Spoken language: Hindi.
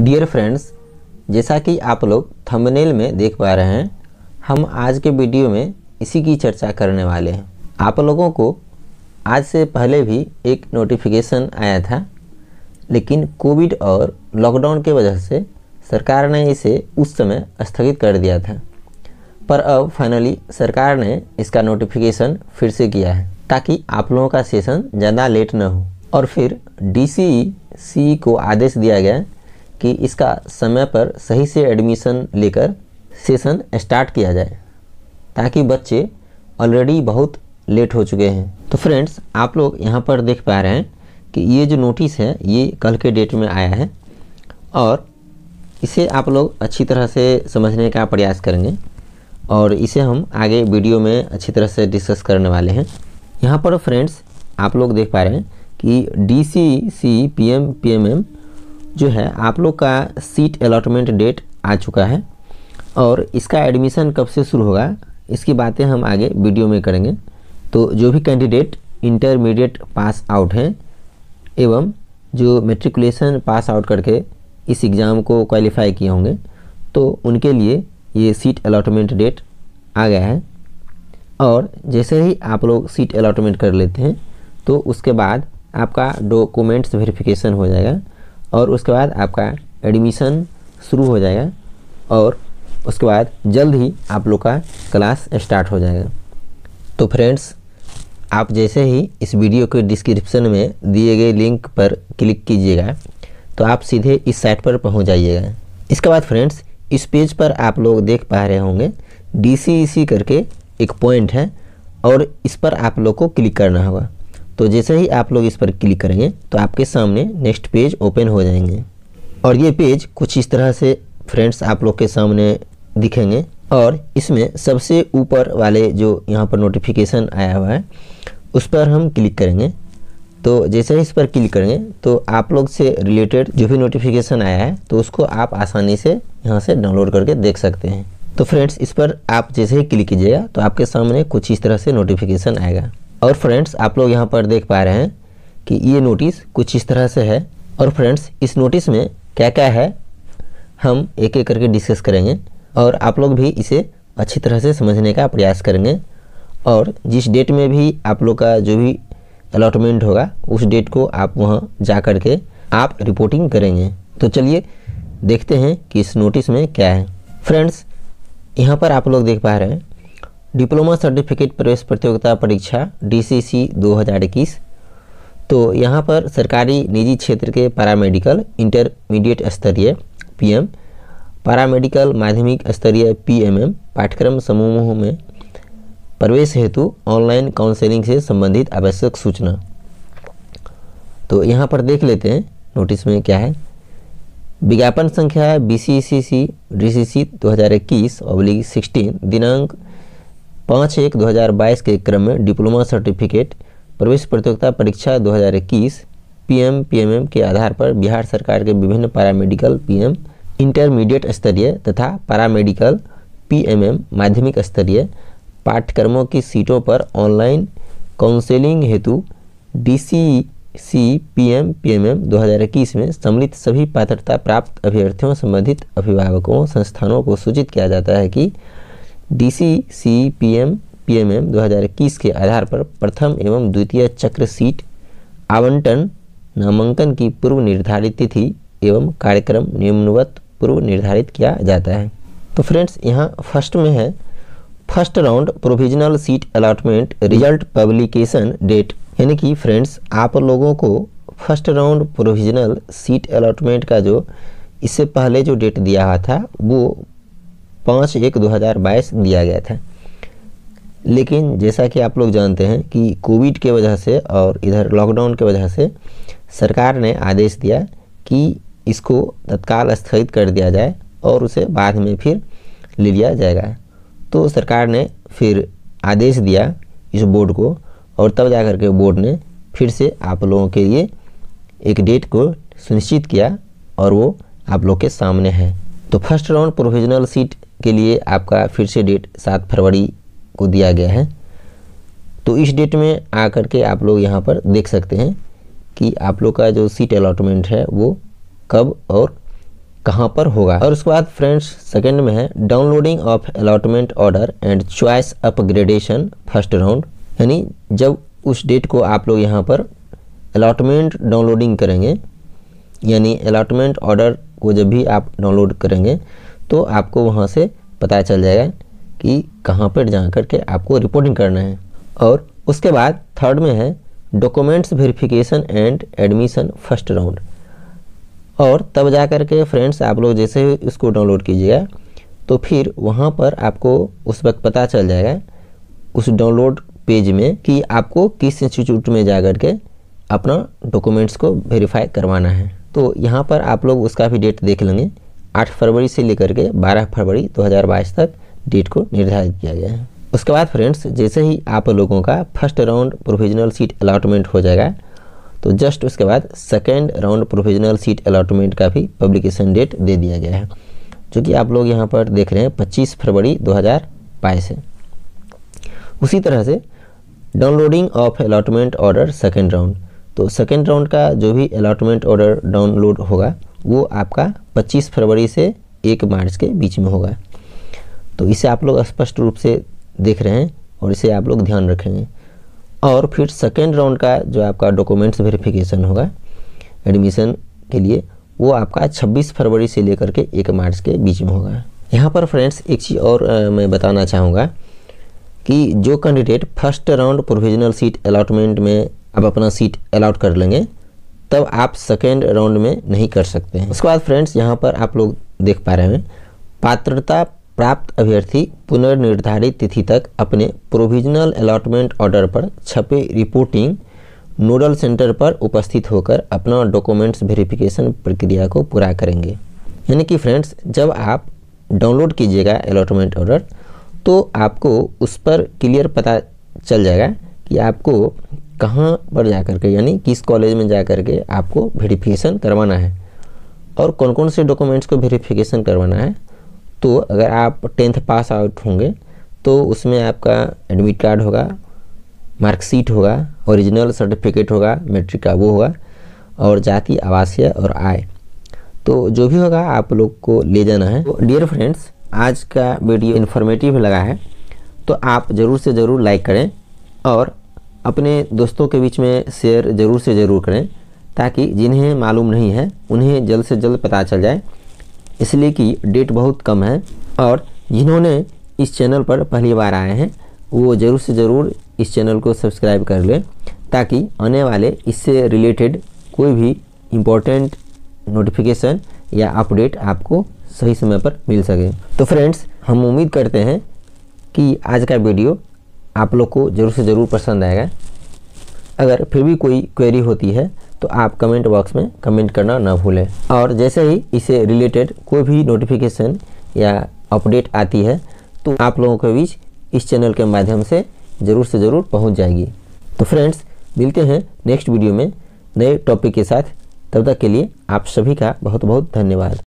डियर फ्रेंड्स, जैसा कि आप लोग थंबनेल में देख पा रहे हैं, हम आज के वीडियो में इसी की चर्चा करने वाले हैं। आप लोगों को आज से पहले भी एक नोटिफिकेशन आया था, लेकिन कोविड और लॉकडाउन के वजह से सरकार ने इसे उस समय स्थगित कर दिया था, पर अब फाइनली सरकार ने इसका नोटिफिकेशन फिर से किया है ताकि आप लोगों का सेशन ज़्यादा लेट न हो। और फिर DCECE को आदेश दिया गया कि इसका समय पर सही से एडमिशन लेकर सेशन स्टार्ट किया जाए, ताकि बच्चे ऑलरेडी बहुत लेट हो चुके हैं। तो फ्रेंड्स, आप लोग यहाँ पर देख पा रहे हैं कि ये जो नोटिस है ये कल के डेट में आया है, और इसे आप लोग अच्छी तरह से समझने का प्रयास करेंगे और इसे हम आगे वीडियो में अच्छी तरह से डिस्कस करने वाले हैं। यहाँ पर फ्रेंड्स, आप लोग देख पा रहे हैं कि DCECE PMM जो है आप लोग का सीट अलॉटमेंट डेट आ चुका है, और इसका एडमिशन कब से शुरू होगा इसकी बातें हम आगे वीडियो में करेंगे। तो जो भी कैंडिडेट इंटरमीडिएट पास आउट हैं एवं जो मेट्रिकुलेशन पास आउट करके इस एग्ज़ाम को क्वालिफाई किए होंगे, तो उनके लिए ये सीट अलॉटमेंट डेट आ गया है। और जैसे ही आप लोग सीट अलॉटमेंट कर लेते हैं तो उसके बाद आपका डॉक्यूमेंट्स वेरिफिकेशन हो जाएगा, और उसके बाद आपका एडमिशन शुरू हो जाएगा, और उसके बाद जल्द ही आप लोग का क्लास स्टार्ट हो जाएगा। तो फ्रेंड्स, आप जैसे ही इस वीडियो के डिस्क्रिप्शन में दिए गए लिंक पर क्लिक कीजिएगा तो आप सीधे इस साइट पर पहुंच जाइएगा। इसके बाद फ्रेंड्स, इस पेज पर आप लोग देख पा रहे होंगे DCECE करके एक पॉइंट है, और इस पर आप लोग को क्लिक करना होगा। तो जैसे ही आप लोग इस पर क्लिक करेंगे तो आपके सामने नेक्स्ट पेज ओपन हो जाएंगे, और ये पेज कुछ इस तरह से फ्रेंड्स आप लोग के सामने दिखेंगे। और इसमें सबसे ऊपर वाले जो यहाँ पर नोटिफिकेशन आया हुआ है उस पर हम क्लिक करेंगे। तो जैसे ही इस पर क्लिक करेंगे तो आप लोग से रिलेटेड जो भी नोटिफिकेशन आया है तो उसको आप आसानी से यहाँ से डाउनलोड करके देख सकते हैं। तो फ्रेंड्स, इस पर आप जैसे ही क्लिक कीजिएगा तो आपके सामने कुछ इस तरह से नोटिफिकेशन आएगा। और फ्रेंड्स, आप लोग यहाँ पर देख पा रहे हैं कि ये नोटिस कुछ इस तरह से है। और फ्रेंड्स, इस नोटिस में क्या क्या है हम एक एक करके डिस्कस करेंगे, और आप लोग भी इसे अच्छी तरह से समझने का प्रयास करेंगे। और जिस डेट में भी आप लोग का जो भी अलॉटमेंट होगा उस डेट को आप वहां जा कर के आप रिपोर्टिंग करेंगे। तो चलिए देखते हैं कि इस नोटिस में क्या है। फ्रेंड्स, यहां पर आप लोग देख पा रहे हैं डिप्लोमा सर्टिफिकेट प्रवेश प्रतियोगिता परीक्षा DCECE 2021। तो यहाँ पर सरकारी निजी क्षेत्र के पैरामेडिकल इंटरमीडिएट स्तरीय PM, पैरामेडिकल माध्यमिक स्तरीय PMM पाठ्यक्रम समूहों में प्रवेश हेतु ऑनलाइन काउंसलिंग से संबंधित आवश्यक सूचना। तो यहाँ पर देख लेते हैं नोटिस में क्या है। विज्ञापन संख्या BCECE DCECE 2021/16 दिनांक 5/1/2022 के क्रम में डिप्लोमा सर्टिफिकेट प्रवेश प्रतियोगिता परीक्षा 2021 PMM के आधार पर बिहार सरकार के विभिन्न पैरामेडिकल PM इंटरमीडिएट स्तरीय तथा पैरामेडिकल PMM माध्यमिक स्तरीय पाठ्यक्रमों की सीटों पर ऑनलाइन काउंसलिंग हेतु DCECE PMM 2021 में सम्मिलित सभी पात्रता प्राप्त अभ्यर्थियों संबंधित अभिभावकों संस्थानों को सूचित किया जाता है कि DCECE PMM 2021 के आधार पर प्रथम एवं द्वितीय चक्र सीट आवंटन नामांकन की पूर्व निर्धारित तिथि एवं कार्यक्रम नियमानुवत पूर्व निर्धारित किया जाता है। तो फ्रेंड्स, यहाँ फर्स्ट में है first round provisional seat allotment result publication date, यानी कि फ्रेंड्स आप लोगों को first round provisional seat allotment का जो इससे पहले जो डेट दिया हुआ था वो 5/1/2022 दिया गया था, लेकिन जैसा कि आप लोग जानते हैं कि कोविड के वजह से और इधर लॉकडाउन के वजह से सरकार ने आदेश दिया कि इसको तत्काल स्थगित कर दिया जाए और उसे बाद में फिर ले लिया जाएगा। तो सरकार ने फिर आदेश दिया इस बोर्ड को, और तब जा कर के बोर्ड ने फिर से आप लोगों के लिए एक डेट को सुनिश्चित किया, और वो आप लोग के सामने है। तो फर्स्ट राउंड प्रोविजनल सीट के लिए आपका फिर से डेट 7 फरवरी को दिया गया है। तो इस डेट में आ कर के आप लोग यहाँ पर देख सकते हैं कि आप लोग का जो सीट अलॉटमेंट है वो कब और कहाँ पर होगा। और उसके बाद फ्रेंड्स सेकंड में है downloading of allotment order and choice upgradation first round, यानी जब उस डेट को आप लोग यहाँ पर अलॉटमेंट डाउनलोडिंग करेंगे, यानी अलॉटमेंट ऑर्डर को जब भी आप डाउनलोड करेंगे तो आपको वहाँ से पता चल जाएगा कि कहाँ पर जा कर के आपको रिपोर्टिंग करना है। और उसके बाद थर्ड में है documents verification and admission first round, और तब जा कर के फ्रेंड्स आप लोग जैसे इसको डाउनलोड कीजिएगा तो फिर वहाँ पर आपको उस वक्त पता चल जाएगा उस डाउनलोड पेज में कि आपको किस इंस्टीट्यूट में जा कर के अपना डॉक्यूमेंट्स को वेरीफाई करवाना है। तो यहाँ पर आप लोग उसका भी डेट देख लेंगे, 8 फरवरी से लेकर के 12 फरवरी 2022 तक डेट को निर्धारित किया गया है। उसके बाद फ्रेंड्स जैसे ही आप लोगों का first round provisional seat allotment हो जाएगा तो जस्ट उसके बाद second round provisional seat allotment का भी पब्लिकेशन डेट दे दिया गया है, जो कि आप लोग यहाँ पर देख रहे हैं 25 फरवरी 2022 है। उसी तरह से downloading of allotment order second round, तो सेकेंड राउंड का जो भी अलॉटमेंट ऑर्डर डाउनलोड होगा वो आपका 25 फरवरी से 1 मार्च के बीच में होगा। तो इसे आप लोग स्पष्ट रूप से देख रहे हैं और इसे आप लोग ध्यान रखेंगे। और फिर सेकेंड राउंड का जो आपका डॉक्यूमेंट्स वेरिफिकेशन होगा एडमिशन के लिए वो आपका 26 फरवरी से लेकर के 1 मार्च के बीच में होगा। यहाँ पर फ्रेंड्स एक चीज़ और मैं बताना चाहूँगा कि जो candidate first round provisional seat allotment में अब अपना सीट अलाट कर लेंगे तब आप सेकेंड राउंड में नहीं कर सकते हैं। उसके बाद फ्रेंड्स यहाँ पर आप लोग देख पा रहे हैं पात्रता प्राप्त अभ्यर्थी पुनर्निर्धारित तिथि तक अपने प्रोविजनल अलॉटमेंट ऑर्डर पर छपे रिपोर्टिंग नोडल सेंटर पर उपस्थित होकर अपना डॉक्यूमेंट्स वेरिफिकेशन प्रक्रिया को पूरा करेंगे। यानी कि फ्रेंड्स जब आप डाउनलोड कीजिएगा अलॉटमेंट ऑर्डर तो आपको उस पर क्लियर पता चल जाएगा कि आपको कहाँ पर जा कर के यानी किस कॉलेज में जा कर के आपको वेरिफिकेशन करवाना है और कौन कौन से डॉक्यूमेंट्स को वेरिफिकेशन करवाना है। तो अगर आप 10th पास आउट होंगे तो उसमें आपका एडमिट कार्ड होगा, मार्कशीट होगा, ओरिजिनल सर्टिफिकेट होगा, मैट्रिक का वो होगा, और जाति, आवासीय और आय, तो जो भी होगा आप लोग को ले जाना है। तो डियर फ्रेंड्स आज का वीडियो इन्फॉर्मेटिव लगा है तो आप ज़रूर से ज़रूर लाइक करें और अपने दोस्तों के बीच में शेयर ज़रूर से ज़रूर करें ताकि जिन्हें मालूम नहीं है उन्हें जल्द से जल्द पता चल जाए, इसलिए कि डेट बहुत कम है। और जिन्होंने इस चैनल पर पहली बार आए हैं वो ज़रूर से ज़रूर इस चैनल को सब्सक्राइब कर लें ताकि आने वाले इससे रिलेटेड कोई भी इम्पोर्टेंट नोटिफिकेशन या अपडेट आपको सही समय पर मिल सके। तो फ्रेंड्स हम उम्मीद करते हैं कि आज का वीडियो आप लोग को ज़रूर से ज़रूर पसंद आएगा। अगर फिर भी कोई क्वेरी होती है तो आप कमेंट बॉक्स में कमेंट करना ना भूलें, और जैसे ही इसे रिलेटेड कोई भी नोटिफिकेशन या अपडेट आती है तो आप लोगों के बीच इस चैनल के माध्यम से ज़रूर पहुंच जाएगी। तो फ्रेंड्स मिलते हैं नेक्स्ट वीडियो में नए टॉपिक के साथ, तब तक के लिए आप सभी का बहुत बहुत धन्यवाद।